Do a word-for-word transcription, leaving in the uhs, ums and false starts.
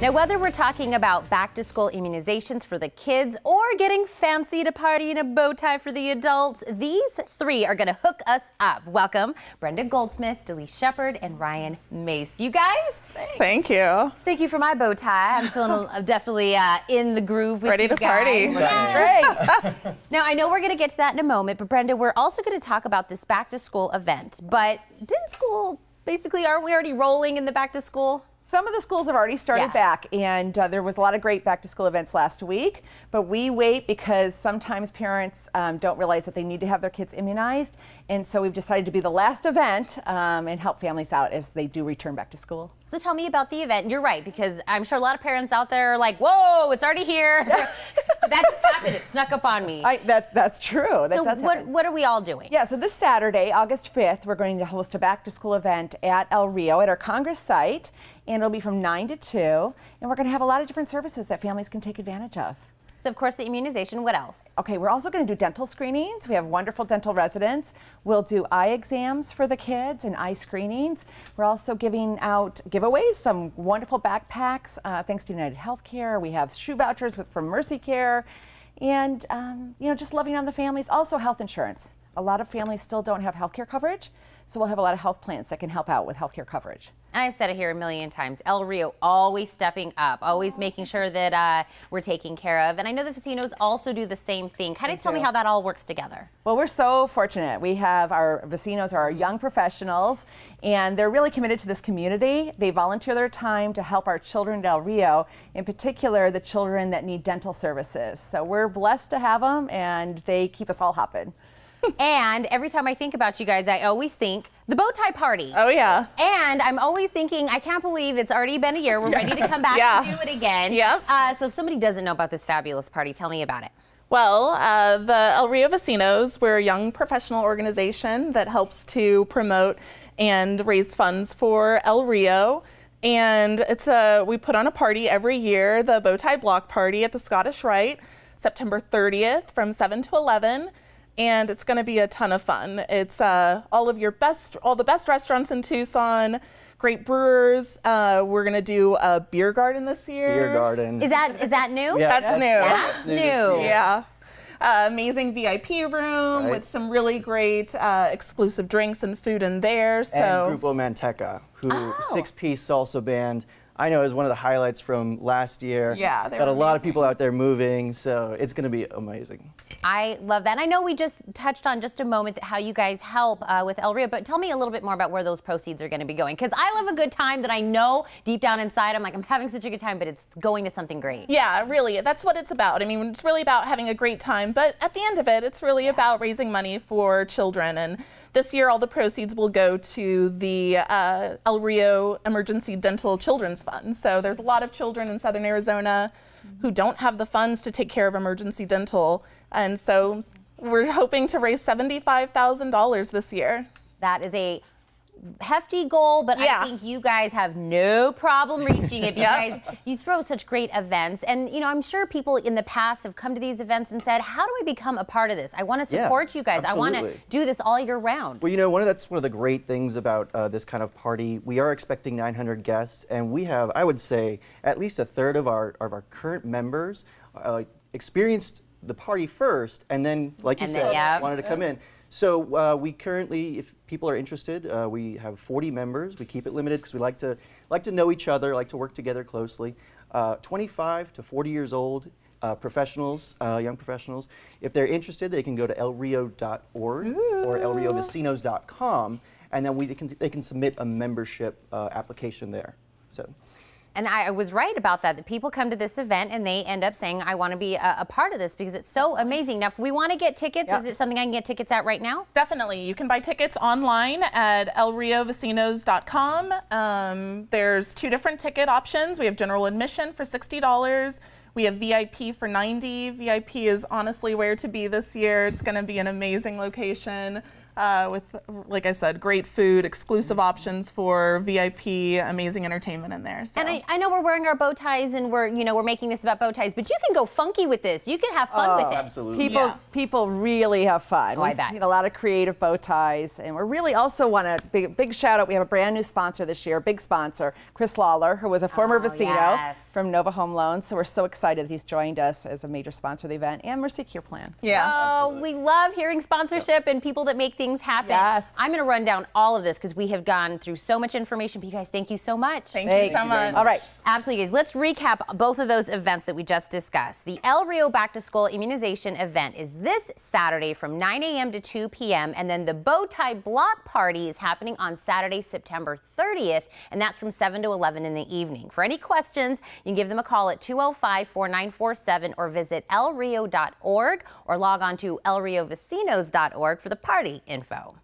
Now, whether we're talking about back-to-school immunizations for the kids or getting fancy to party in a bow tie for the adults, these three are going to hook us up. Welcome, Brenda Goldsmith, Dalice Shepard, and Ryan Mace. You guys? Thanks. Thank you. Thank you for my bow tie. I'm feeling I'm definitely uh, in the groove with Ready you guys. Ready to party. Great. Now, I know we're going to get to that in a moment, but Brenda, we're also going to talk about this back-to-school event. But didn't school, basically, aren't we already rolling in the back-to-school? Some of the schools have already started yeah. back, and uh, there was a lot of great back-to-school events last week, but we wait because sometimes parents um, don't realize that they need to have their kids immunized, and so we've decided to be the last event um, and help families out as they do return back to school. So tell me about the event. You're right, because I'm sure a lot of parents out there are like, whoa, it's already here. That just happened. It snuck up on me. I, that, that's true. That so does what, what are we all doing? Yeah, so this Saturday, August fifth, we're going to host a back-to-school event at El Rio at our Congress site, and it'll be from nine to two, and we're going to have a lot of different services that families can take advantage of. So, of course, the immunization. What else? Okay, we're also going to do dental screenings. We have wonderful dental residents. We'll do eye exams for the kids and eye screenings. We're also giving out giveaways, some wonderful backpacks, uh, thanks to UnitedHealthcare. We have shoe vouchers with, from Mercy Care. And, um, you know, just loving on the families. Also, health insurance. A lot of families still don't have health care coverage, so we'll have a lot of health plans that can help out with health care coverage. And I've said it here a million times, El Rio always stepping up, always making sure that uh, we're taking care of. And I know the Vecinos also do the same thing. Kind of tell me how that all works together. Well, we're so fortunate. We have our Vecinos are our young professionals, and they're really committed to this community. They volunteer their time to help our children at El Rio, in particular the children that need dental services. So we're blessed to have them, and they keep us all hopping. And every time I think about you guys, I always think the bow tie party. Oh, yeah. And I'm always thinking, I can't believe it's already been a year. We're yeah. ready to come back yeah. and do it again. Yep. Uh, so if somebody doesn't know about this fabulous party, tell me about it. Well, uh, the El Rio Vecinos, we're a young professional organization that helps to promote and raise funds for El Rio. And it's a, we put on a party every year, the Bow Tie Block Party at the Scottish Rite, September thirtieth from seven to eleven. And it's going to be a ton of fun. It's uh, all of your best, all the best restaurants in Tucson, great brewers. Uh, we're going to do a beer garden this year. Beer garden. Is that is that new? Yeah, that's, that's new. That's, that's new. new. Yeah. Uh, amazing V I P room right. with some really great uh, exclusive drinks and food in there. So. And Grupo Manteca, who oh. six-piece salsa band. I know it was one of the highlights from last year. Yeah, got a lot of people out there moving, so it's going to be amazing. I love that. And I know we just touched on just a moment how you guys help uh, with El Rio, but tell me a little bit more about where those proceeds are going to be going, because I love a good time that I know deep down inside I'm like, I'm having such a good time, but it's going to something great. Yeah, really, that's what it's about. I mean, it's really about having a great time, but at the end of it, it's really yeah. about raising money for children. And this year, all the proceeds will go to the uh, El Rio Emergency Dental Children's Fund. So there's a lot of children in southern Arizona who don't have the funds to take care of emergency dental. And so we're hoping to raise seventy-five thousand dollars this year. That is a hefty goal, but yeah. I think you guys have no problem reaching it because yep. you throw such great events. And, you know, I'm sure people in the past have come to these events and said, how do I become a part of this? I want to support yeah, you guys. Absolutely. I want to do this all year round. Well, you know, one of that's one of the great things about uh, this kind of party. We are expecting nine hundred guests, and we have, I would say, at least a third of our, of our current members uh, experienced the party first and then, like you and said, then, yeah. wanted to come yeah. in. So uh, we currently, if people are interested, uh, we have forty members. We keep it limited because we like to like to know each other, like to work together closely. Uh, twenty-five to forty years old, uh, professionals, uh, young professionals. If they're interested, they can go to el rio dot org or el rio vecinos dot com, and then we they can they can submit a membership uh, application there. So. And I was right about that, that people come to this event and they end up saying, I want to be a, a part of this because it's so amazing. Now, if we want to get tickets, yep. is it something I can get tickets at right now? Definitely. You can buy tickets online at el rio vecinos dot com. Um, there's two different ticket options. We have general admission for sixty dollars. We have V I P for ninety dollars. V I P is honestly where to be this year. It's going to be an amazing location. uh, with, like I said, great food, exclusive options for V I P, amazing entertainment in there. So. And I, I know we're wearing our bow ties and we're, you know, we're making this about bow ties, but you can go funky with this. You can have fun oh, with it. Absolutely. People, yeah. people really have fun. Why We've that? seen a lot of creative bow ties, and we're really also want a big, big shout out. We have a brand new sponsor this year, big sponsor, Chris Lawler, who was a former oh, Vecino yes. from Nova Home Loans. So we're so excited he's joined us as a major sponsor of the event, and Mercy Care plan. Yeah. Oh, absolutely. We love hearing sponsorship yep. and people that make things happen. Yes. I'm going to run down all of this because we have gone through so much information. But you guys, thank you so much. Thank Thanks. you so much. All right. Absolutely, guys. Let's recap both of those events that we just discussed. The El Rio Back to School Immunization event is this Saturday from nine A M to two P M And then the Bow Tie Block Party is happening on Saturday, September thirtieth. And that's from seven to eleven in the evening. For any questions, you can give them a call at two oh five, four nine four seven or visit el rio dot org or log on to el rio vecinos dot org for the party info.